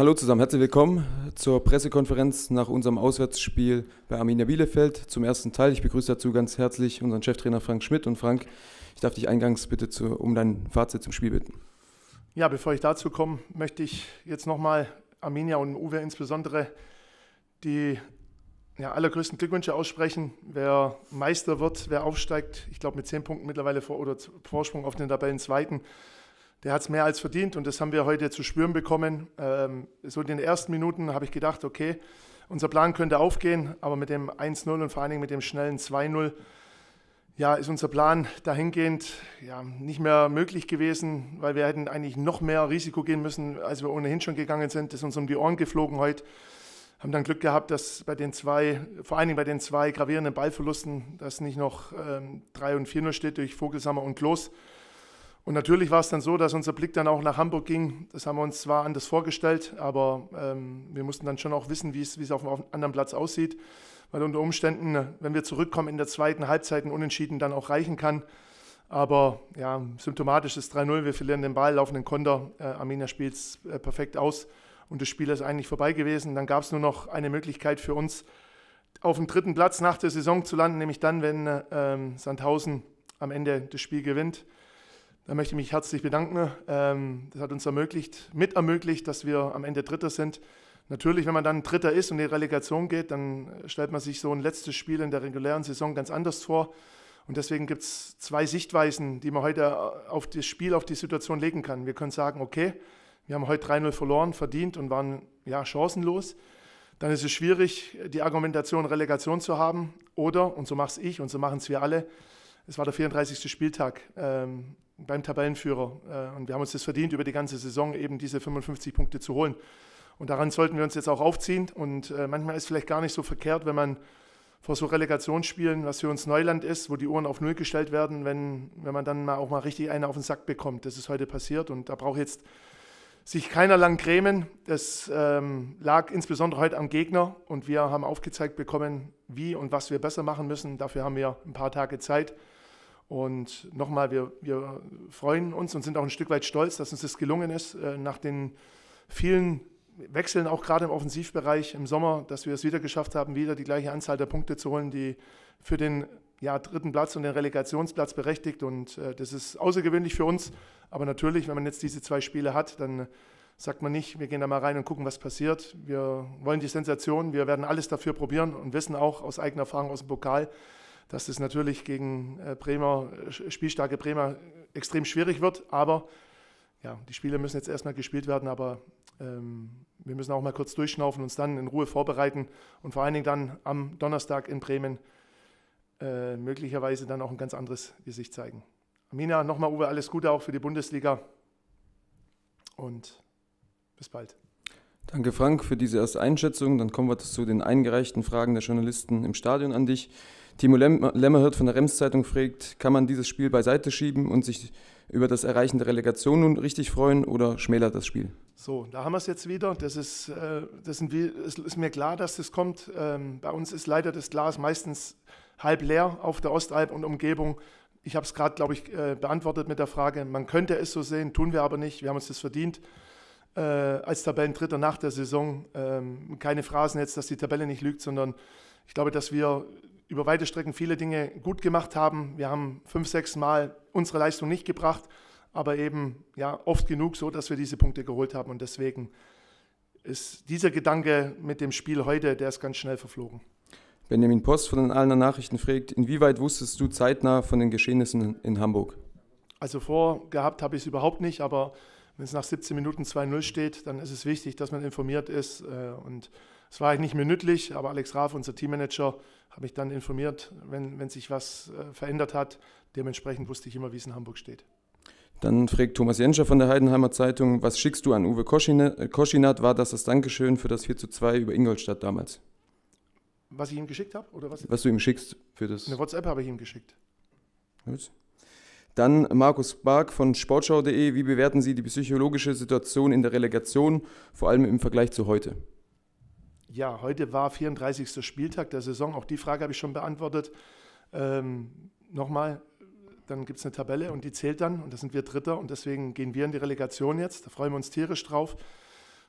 Hallo zusammen, herzlich willkommen zur Pressekonferenz nach unserem Auswärtsspiel bei Arminia Bielefeld zum ersten Teil. Ich begrüße dazu ganz herzlich unseren Cheftrainer Frank Schmidt. Und Frank, ich darf dich eingangs bitte um dein Fazit zum Spiel bitten. Ja, bevor ich dazu komme, möchte ich jetzt nochmal Arminia und Uwe insbesondere die allergrößten Glückwünsche aussprechen. Wer Meister wird, wer aufsteigt, ich glaube mit 10 Punkten mittlerweile Vorsprung auf den Tabellenzweiten, der hat es mehr als verdient und das haben wir heute zu spüren bekommen. So in den ersten Minuten habe ich gedacht, okay, unser Plan könnte aufgehen, aber mit dem 1-0 und vor allen Dingen mit dem schnellen 2-0 ist unser Plan dahingehend nicht mehr möglich gewesen, weil wir hätten eigentlich noch mehr Risiko gehen müssen, als wir ohnehin schon gegangen sind. Das ist uns um die Ohren geflogen heute. Haben dann Glück gehabt, dass bei den vor allen Dingen bei den zwei gravierenden Ballverlusten, dass nicht noch 3 und 4-0 steht durch Vogelshammer und Kloß. Und natürlich war es dann so, dass unser Blick dann auch nach Hamburg ging. Das haben wir uns zwar anders vorgestellt, aber wir mussten dann schon auch wissen, wie es auf dem anderen Platz aussieht. Weil unter Umständen, wenn wir zurückkommen in der zweiten Halbzeit, ein Unentschieden dann auch reichen kann. Aber ja, symptomatisch ist 3-0, wir verlieren den Ball, laufen den Konter. Arminia spielt es perfekt aus und das Spiel ist eigentlich vorbei gewesen. Dann gab es nur noch eine Möglichkeit für uns, auf dem dritten Platz nach der Saison zu landen, nämlich dann, wenn Sandhausen am Ende das Spiel gewinnt. Da möchte ich mich herzlich bedanken. Das hat uns ermöglicht, dass wir am Ende Dritter sind. Natürlich, wenn man dann Dritter ist und in die Relegation geht, dann stellt man sich so ein letztes Spiel in der regulären Saison ganz anders vor. Und deswegen gibt es zwei Sichtweisen, die man heute auf das Spiel, auf die Situation legen kann. Wir können sagen, okay, wir haben heute 3-0 verloren, verdient und waren chancenlos. Dann ist es schwierig, die Argumentation Relegation zu haben. Oder, und so mache ich und so machen es wir alle, es war der 34. Spieltag beim Tabellenführer. Und wir haben uns das verdient, über die ganze Saison eben diese 55 Punkte zu holen. Und daran sollten wir uns jetzt auch aufziehen. Und manchmal ist es vielleicht gar nicht so verkehrt, wenn man vor so Relegationsspielen, was für uns Neuland ist, wo die Uhren auf Null gestellt werden, wenn man dann auch mal richtig einen auf den Sack bekommt. Das ist heute passiert und da braucht jetzt sich keiner lang grämen. Das lag insbesondere heute am Gegner und wir haben aufgezeigt bekommen, wie und was wir besser machen müssen. Dafür haben wir ein paar Tage Zeit. Und nochmal, wir freuen uns und sind auch ein Stück weit stolz, dass uns das gelungen ist, nach den vielen Wechseln, auch gerade im Offensivbereich im Sommer, dass wir es wieder geschafft haben, wieder die gleiche Anzahl der Punkte zu holen, die für den dritten Platz und den Relegationsplatz berechtigt. Und das ist außergewöhnlich für uns. Aber natürlich, wenn man jetzt diese zwei Spiele hat, dann sagt man nicht, wir gehen da mal rein und gucken, was passiert. Wir wollen die Sensation, wir werden alles dafür probieren und wissen auch aus eigener Erfahrung aus dem Pokal, dass es natürlich gegen spielstarke Bremer extrem schwierig wird. Aber die Spiele müssen jetzt erstmal gespielt werden. Aber wir müssen auch mal kurz durchschnaufen, uns dann in Ruhe vorbereiten und vor allen Dingen dann am Donnerstag in Bremen möglicherweise dann auch ein ganz anderes Gesicht zeigen. Arminia, nochmal Uwe, alles Gute auch für die Bundesliga und bis bald. Danke Frank für diese erste Einschätzung. Dann kommen wir zu den eingereichten Fragen der Journalisten im Stadion an dich. Timo Lämmerhirt von der Rems-Zeitung fragt, kann man dieses Spiel beiseite schieben und sich über das Erreichen der Relegation nun richtig freuen oder schmälert das Spiel? So, da haben wir es jetzt wieder. Es ist mir klar, dass das kommt. Bei uns ist leider das Glas meistens halb leer auf der Ostalb und Umgebung. Ich habe es gerade, glaube ich, beantwortet mit der Frage, man könnte es so sehen, tun wir aber nicht. Wir haben uns das verdient. Als Tabellendritter nach der Saison. Keine Phrasen jetzt, dass die Tabelle nicht lügt, sondern ich glaube, dass wir über weite Strecken viele Dinge gut gemacht haben. Wir haben 5, 6 Mal unsere Leistung nicht gebracht, aber eben oft genug so, dass wir diese Punkte geholt haben. Und deswegen ist dieser Gedanke mit dem Spiel heute, der ist ganz schnell verflogen. Benjamin Post von den Allener Nachrichten fragt, inwieweit wusstest du zeitnah von den Geschehnissen in Hamburg? Also vorgehabt habe ich es überhaupt nicht, aber wenn es nach 17 Minuten 2-0 steht, dann ist es wichtig, dass man informiert ist. Und es war eigentlich nicht minütlich, aber Alex Raaf, unser Teammanager, habe mich dann informiert, wenn sich was verändert hat. Dementsprechend wusste ich immer, wie es in Hamburg steht. Dann fragt Thomas Jenscher von der Heidenheimer Zeitung, was schickst du an Uwe Koschinath? War das Dankeschön für das 4:2 über Ingolstadt damals? Was ich ihm geschickt habe? Oder was? Was du ihm schickst für das? Eine WhatsApp habe ich ihm geschickt. Gut. Dann Markus Bark von sportschau.de, wie bewerten Sie die psychologische Situation in der Relegation, vor allem im Vergleich zu heute? Ja, heute war 34. Spieltag der Saison, auch die Frage habe ich schon beantwortet. Nochmal, dann gibt es eine Tabelle und die zählt dann und da sind wir Dritter und deswegen gehen wir in die Relegation jetzt, da freuen wir uns tierisch drauf.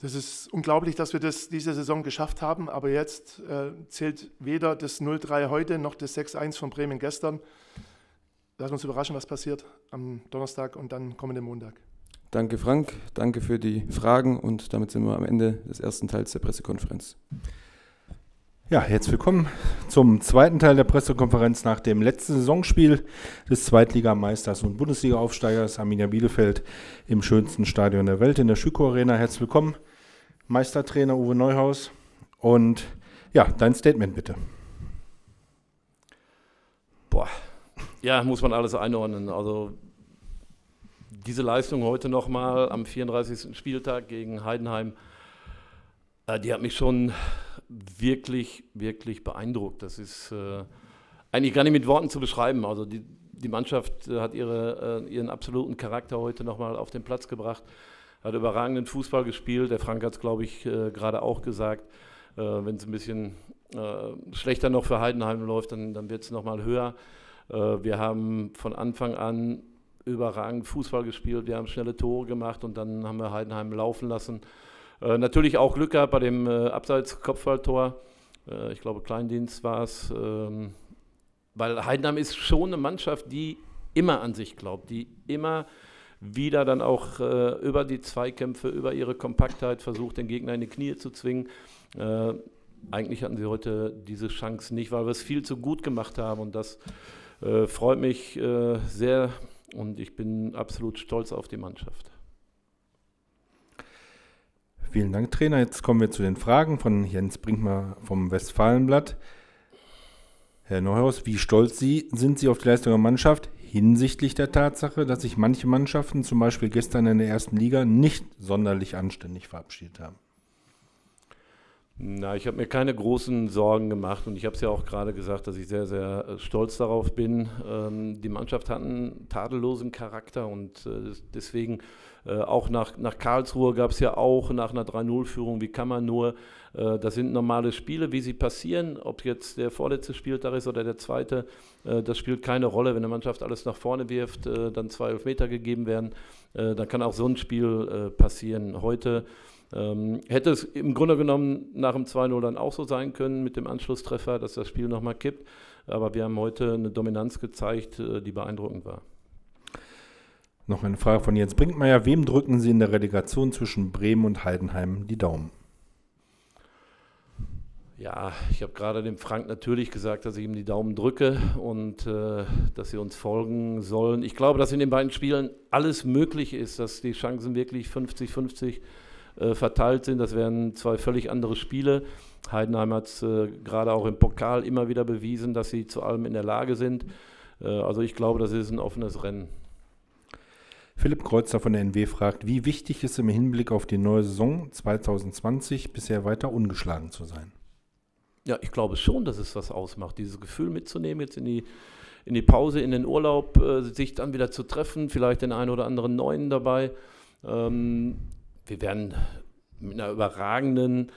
Das ist unglaublich, dass wir das diese Saison geschafft haben, aber jetzt zählt weder das 0-3 heute noch das 6-1 von Bremen gestern. Lass uns überraschen, was passiert am Donnerstag und dann kommenden Montag. Danke Frank, danke für die Fragen und damit sind wir am Ende des ersten Teils der Pressekonferenz. Ja, herzlich willkommen zum zweiten Teil der Pressekonferenz nach dem letzten Saisonspiel des Zweitligameisters und Bundesliga-Aufsteigers Arminia Bielefeld im schönsten Stadion der Welt in der Schüko-Arena. Herzlich willkommen, Meistertrainer Uwe Neuhaus. Und ja, dein Statement bitte. Boah, ja, muss man alles einordnen. Also diese Leistung heute nochmal am 34. Spieltag gegen Heidenheim, die hat mich schon wirklich, wirklich beeindruckt. Das ist eigentlich gar nicht mit Worten zu beschreiben. Also die Mannschaft hat ihren absoluten Charakter heute nochmal auf den Platz gebracht, hat überragenden Fußball gespielt. Der Frank hat es, glaube ich, gerade auch gesagt. Wenn es ein bisschen schlechter noch für Heidenheim läuft, dann wird es nochmal höher. Wir haben von Anfang an überragend Fußball gespielt. Wir haben schnelle Tore gemacht und dann haben wir Heidenheim laufen lassen. Natürlich auch Glück gehabt bei dem Abseits-Kopfballtor. Ich glaube, Kleindienst war es. Weil Heidenheim ist schon eine Mannschaft, die immer an sich glaubt, die immer wieder dann auch über die Zweikämpfe, über ihre Kompaktheit versucht, den Gegner in die Knie zu zwingen. Eigentlich hatten sie heute diese Chance nicht, weil wir es viel zu gut gemacht haben. Und das freut mich sehr und ich bin absolut stolz auf die Mannschaft. Vielen Dank, Trainer. Jetzt kommen wir zu den Fragen von Jens Brinkmeier vom Westfalenblatt. Herr Neuhaus, wie stolz sind Sie auf die Leistung der Mannschaft hinsichtlich der Tatsache, dass sich manche Mannschaften, zum Beispiel gestern in der ersten Liga, nicht sonderlich anständig verabschiedet haben? Na, ich habe mir keine großen Sorgen gemacht und ich habe es ja auch gerade gesagt, dass ich sehr, sehr stolz darauf bin. Die Mannschaft hat einen tadellosen Charakter und deswegen auch nach Karlsruhe gab es ja auch nach einer 3-0-Führung, wie kann man nur, das sind normale Spiele, wie sie passieren, ob jetzt der vorletzte Spieltag ist oder der zweite, das spielt keine Rolle. Wenn eine Mannschaft alles nach vorne wirft, dann 2 Elfmeter gegeben werden, dann kann auch so ein Spiel passieren. Heute hätte es im Grunde genommen nach dem 2-0 dann auch so sein können mit dem Anschlusstreffer, dass das Spiel nochmal kippt, aber wir haben heute eine Dominanz gezeigt, die beeindruckend war. Noch eine Frage von Jens Brinkmeier. Wem drücken Sie in der Relegation zwischen Bremen und Heidenheim die Daumen? Ja, ich habe gerade dem Frank natürlich gesagt, dass ich ihm die Daumen drücke und dass sie uns folgen sollen. Ich glaube, dass in den beiden Spielen alles möglich ist, dass die Chancen wirklich 50-50 verteilt sind. Das wären 2 völlig andere Spiele. Heidenheim hat es gerade auch im Pokal immer wieder bewiesen, dass sie zu allem in der Lage sind. Also ich glaube, das ist ein offenes Rennen. Philipp Kreuzer von der NW fragt, wie wichtig ist im Hinblick auf die neue Saison 2020 bisher weiter ungeschlagen zu sein? Ja, ich glaube schon, dass es was ausmacht, dieses Gefühl mitzunehmen, jetzt in die Pause, in den Urlaub, sich dann wieder zu treffen, vielleicht den einen oder anderen Neuen dabei. Wir werden mit einer überragenden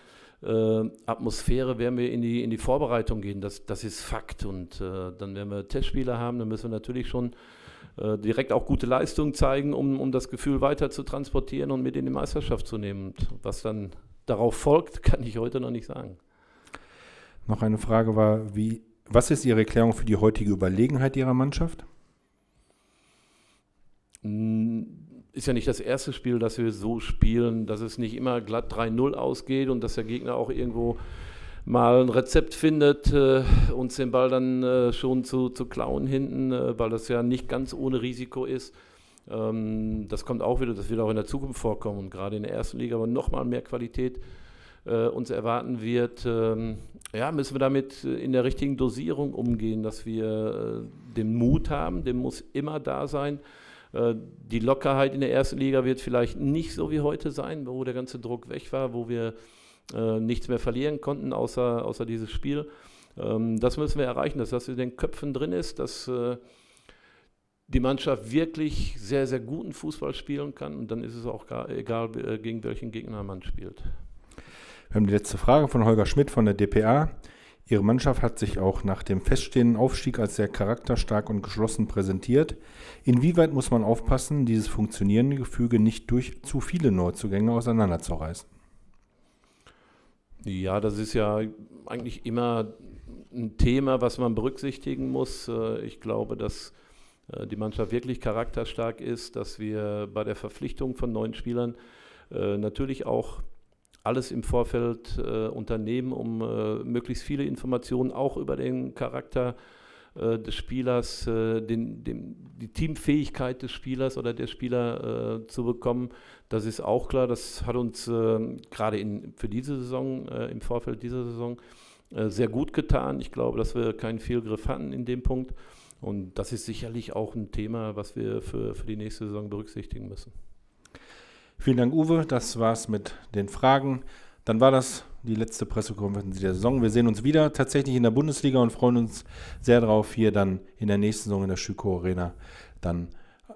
Atmosphäre werden wir in die Vorbereitung gehen, das ist Fakt. Und dann werden wir Testspiele haben, dann müssen wir natürlich schon direkt auch gute Leistungen zeigen, um das Gefühl weiter zu transportieren und mit in die Meisterschaft zu nehmen. Und was dann darauf folgt, kann ich heute noch nicht sagen. Noch eine Frage war, was ist Ihre Erklärung für die heutige Überlegenheit Ihrer Mannschaft? Ist ja nicht das erste Spiel, dass wir so spielen, dass es nicht immer glatt 3-0 ausgeht und dass der Gegner auch irgendwo mal ein Rezept findet, uns den Ball dann schon zu klauen hinten, weil das ja nicht ganz ohne Risiko ist. Das kommt auch wieder, das wird auch in der Zukunft vorkommen und gerade in der ersten Liga, wo nochmal mehr Qualität uns erwarten wird. Ja, müssen wir damit in der richtigen Dosierung umgehen, dass wir den Mut haben, der muss immer da sein. Die Lockerheit in der ersten Liga wird vielleicht nicht so wie heute sein, wo der ganze Druck weg war, wo wir nichts mehr verlieren konnten, außer dieses Spiel. Das müssen wir erreichen, dass das in den Köpfen drin ist, dass die Mannschaft wirklich sehr, sehr guten Fußball spielen kann. Und dann ist es auch egal, gegen welchen Gegner man spielt. Wir haben die letzte Frage von Holger Schmidt von der DPA. Ihre Mannschaft hat sich auch nach dem feststehenden Aufstieg als sehr charakterstark und geschlossen präsentiert. Inwieweit muss man aufpassen, dieses funktionierende Gefüge nicht durch zu viele Neuzugänge auseinanderzureißen? Ja, das ist ja eigentlich immer ein Thema, was man berücksichtigen muss. Ich glaube, dass die Mannschaft wirklich charakterstark ist, dass wir bei der Verpflichtung von neuen Spielern natürlich auch alles im Vorfeld unternehmen, um möglichst viele Informationen auch über den Charakter des Spielers, die Teamfähigkeit des Spielers oder der Spieler zu bekommen. Das ist auch klar, das hat uns gerade für diese Saison, im Vorfeld dieser Saison, sehr gut getan. Ich glaube, dass wir keinen Fehlgriff hatten in dem Punkt. Und das ist sicherlich auch ein Thema, was wir für die nächste Saison berücksichtigen müssen. Vielen Dank, Uwe. Das war's mit den Fragen. Dann war das die letzte Pressekonferenz der Saison. Wir sehen uns wieder tatsächlich in der Bundesliga und freuen uns sehr darauf, hier dann in der nächsten Saison in der Schüko-Arena dann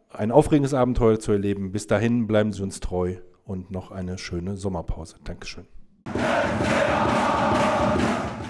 ein aufregendes Abenteuer zu erleben. Bis dahin bleiben Sie uns treu und noch eine schöne Sommerpause. Dankeschön.